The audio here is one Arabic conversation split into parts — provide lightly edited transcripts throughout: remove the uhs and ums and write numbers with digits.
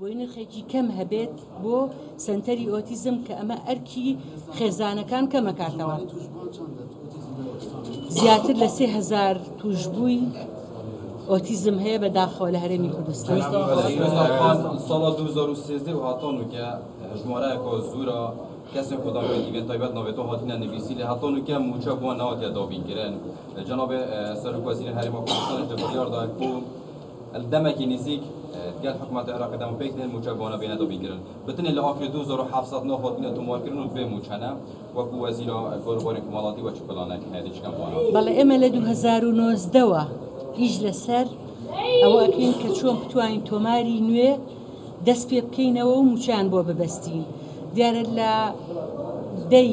بوين خيجي كم هبيت بو سنتري أوتيزم كأما أركي خزانة كان كما كاتوا زيادة لسه 1000 توجبوي أوتيزم هي بداخل هرمي كردستان. سال 2013 هاتانو كجمهورية كازورا کسی خدا به ایونت های بعد نویتو هاتین نویسی لحاظا نکه موچه بو نهاتی دابین گرن جناب سرک وزیر حریم کردستان جبریار داید بو دمکی نزیک دیگر حکومت عراق دمو پیکتن موچه بو نهاتی دابین گرن بطنی لحاظی 2709 هاتین تموار کرن و به موچه نه وکو وزیر گروبار کمالاتی و چپلانک هیده چکم بانه بله امل 2019 ایج لسر او اکرین که چون بتوانین توماری نوی دست پی بکین و موچه بو ببستین دیاره لدی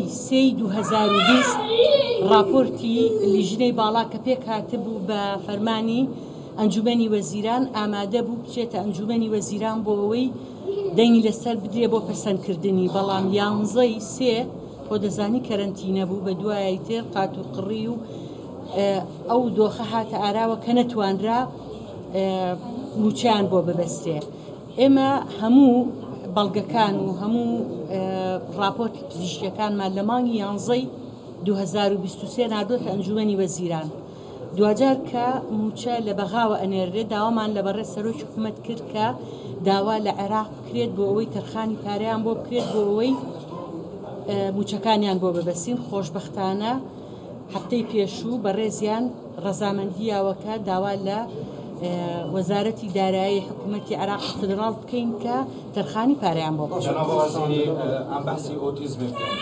2020 راپورتی لجنه بالا که پیک هاتبو با فرمانی انجمنی وزیران آماده بود بچێتە انجمنی وزیران بۆەوەی دەنگی لەسەر بدرێ بۆ پەسەندکردنی بەڵام 11/3 بۆ دەزانی کەرەنتینە بوو بە دوایەی تێر قات و قڕی و ئەو دۆخە هاتە ئاراوە کە نەتوانرا موچیان بۆ ببەستێ ئێمە هەموو بەڵگەکان و هەموو راپۆرتی پزیشکیەکانمان لە مانگی 11/2023 نادۆتە ئەنجومەنی وەزیران دوجار کە موچە لە بەغاوە ئەنێرێ داوامان لەبەڕێ سەرۆکی حکومەت کرد کە داوا لە عێراق بکرێت بۆ ئەوەی تەرخانی پارەیان بۆ بکرێت بۆ ئەوەی موچەکانیان بۆ ببەسین خۆشبەختانە هەفتەی پێشوو بەڕێزیان ڕەزامەندیاوەکە داوا لە وزارتی دارایی حکومتی عراق فدرال بکەین کە تەرخانی پارەیان بۆ جناب وەزیری ئەم بەحسی ئۆتیزمە بکەین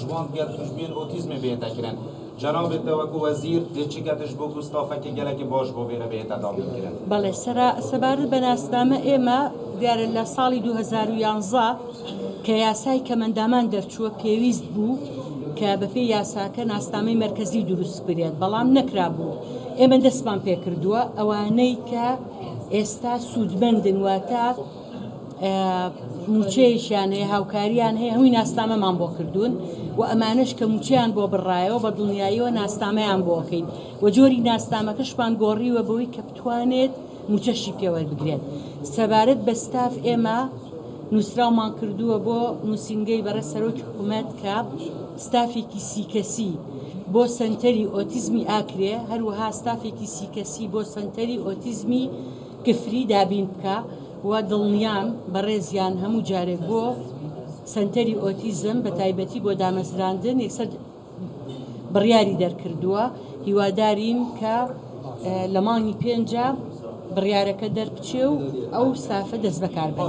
جوان گەل توش بێن ئۆتیزمێ بێتە کرن جناب دەوەکو وەزیر دێچیکەتش بۆ کو ستافێکی گەلەکی باش بۆ وێرە بێتە دام بکرن بەڵێ سەبارەت بە ناسنامە ئێمە دیارە لە ساڵی 2011 کە یاسای کەمەندامان دەرچووە پێویست بوو کە بەپێی یاساکە ناسنامەی مرکزی دروست بکرێت بەڵام نەکرابوو ئێمە دەستمان پێ کردووە ئەوانەی کە ئێستا سوودمەندن واتە موچەیەشیان هەیە هاوکاریان هەیە هەمووی ناسنامەمان بۆ کردوون و ئەمانەش کە موچیان بۆ بڕایەوە بە دڵنیاییەوە ناسنامەیان بۆکەین و جۆری ناسنامەکەشمان گۆڕیوە بەوەی کە بتوانێت موچەشی پێوەربگرێت سەبارەت بە ستاف ئێمە نووسراومان کردووە بۆ نووسینگەی بەرە سەرۆکی حکومەت کە ستافێکی سیکەسی بۆ سنتەری ئۆتیزمی ئاکرێ هەروەها ستافێکی سیکەسی بۆ سنتەری ئۆتیزمی کفری دابین بکە و دڵنیام بەڕێزیان هەموو جارێک بۆ سنتەری ئۆتیزم بە تایبەتی بۆ دامەزراندن یەکسەر بڕیاری دەرکردووە هیوادارین کە لە مانگی 5 بڕیارەکە دەربچێ و ئەو سافە دەست بەکار بێت.